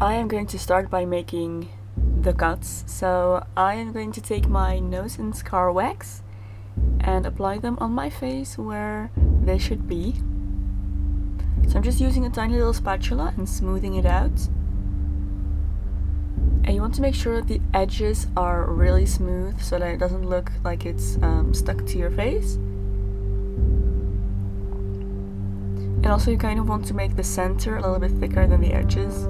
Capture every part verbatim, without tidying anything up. I am going to start by making the cuts. So I am going to take my nose and scar wax and apply them on my face where they should be. So I'm just using a tiny little spatula and smoothing it out. And you want to make sure that the edges are really smooth so that it doesn't look like it's um, stuck to your face. And also you kind of want to make the center a little bit thicker than the edges,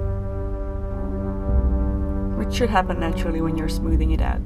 which should happen naturally when you're smoothing it out.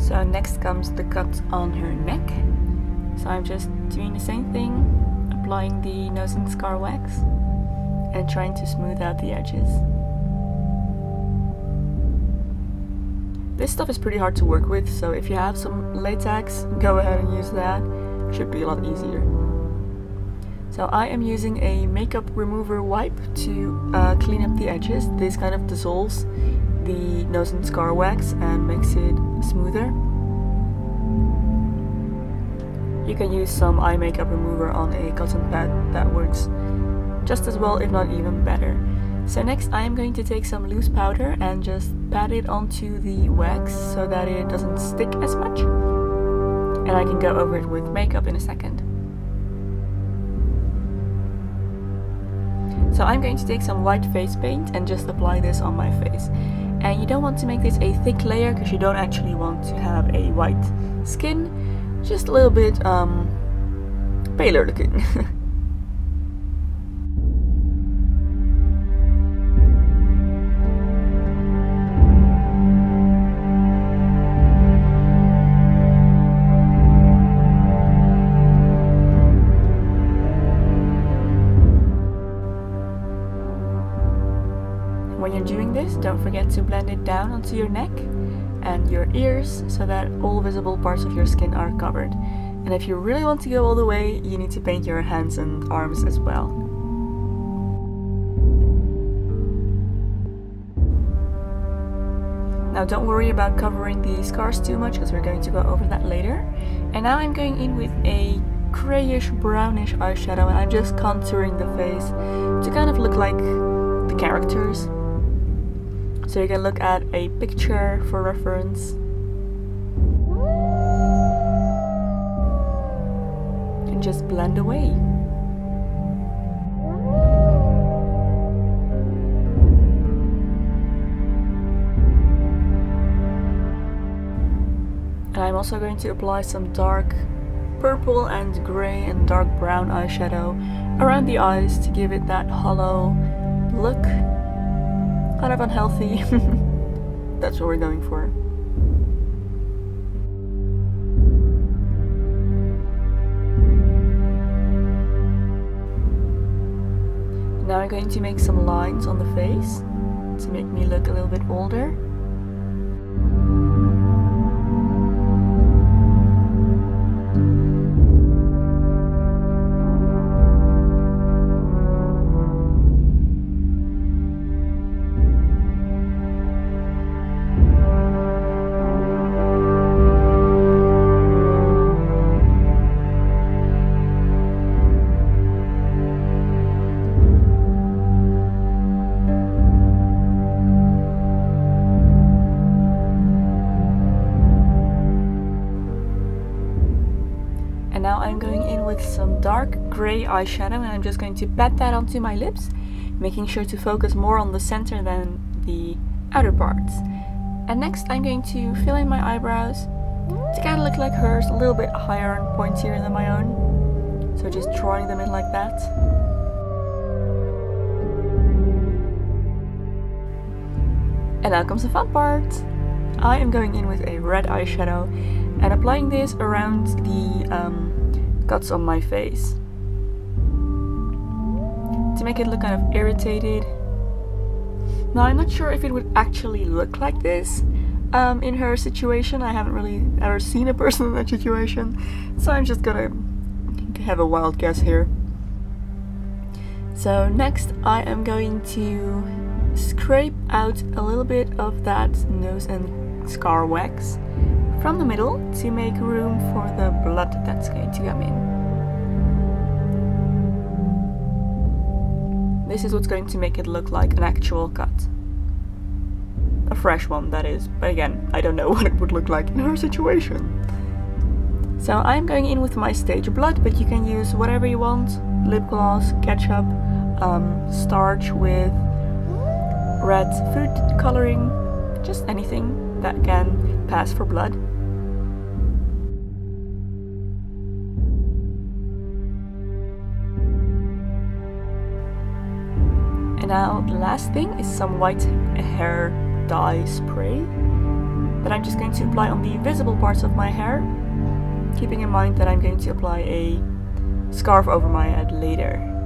So next comes the cut on her neck. So I'm just doing the same thing, applying the nose and scar wax and trying to smooth out the edges. This stuff is pretty hard to work with, so if you have some latex, go ahead and use that. It should be a lot easier. So I am using a makeup remover wipe to uh, clean up the edges. This kind of dissolves the nose and scar wax and makes it smoother. You can use some eye makeup remover on a cotton pad, that works just as well, if not even better. So next I am going to take some loose powder and just pat it onto the wax so that it doesn't stick as much, and I can go over it with makeup in a second. So I'm going to take some white face paint and just apply this on my face. And you don't want to make this a thick layer because you don't actually want to have a white skin, just a little bit um, paler looking. When you're doing this, don't forget to blend it down onto your neck and your ears so that all visible parts of your skin are covered. And if you really want to go all the way, you need to paint your hands and arms as well. Now don't worry about covering the scars too much because we're going to go over that later. And now I'm going in with a grayish brownish eyeshadow and I'm just contouring the face to kind of look like the characters. So you can look at a picture for reference. And just blend away. And I'm also going to apply some dark purple and grey and dark brown eyeshadow around the eyes to give it that hollow look. Kind of unhealthy. That's what we're going for. Now I'm going to make some lines on the face to make me look a little bit older. And now I'm going in with some dark grey eyeshadow and I'm just going to pat that onto my lips, making sure to focus more on the center than the outer parts. And next I'm going to fill in my eyebrows to kind of look like hers, a little bit higher and pointier than my own. So just drawing them in like that. And now comes the fun part! I am going in with a red eyeshadow and applying this around the um, cuts on my face to make it look kind of irritated. Now I'm not sure if it would actually look like this, um, in her situation. I haven't really ever seen a person in that situation, so I'm just gonna have a wild guess here. So next I am going to scrape out a little bit of that nose and scar wax from the middle to make room for the blood that's going to come in. This is what's going to make it look like an actual cut. A fresh one, that is, but again, I don't know what it would look like in her situation. So I'm going in with my stage blood, but you can use whatever you want, lip gloss, ketchup, um, starch with red food coloring, just anything that can pass for blood. And now the last thing is some white hair dye spray that I'm just going to apply on the visible parts of my hair, keeping in mind that I'm going to apply a scarf over my head later.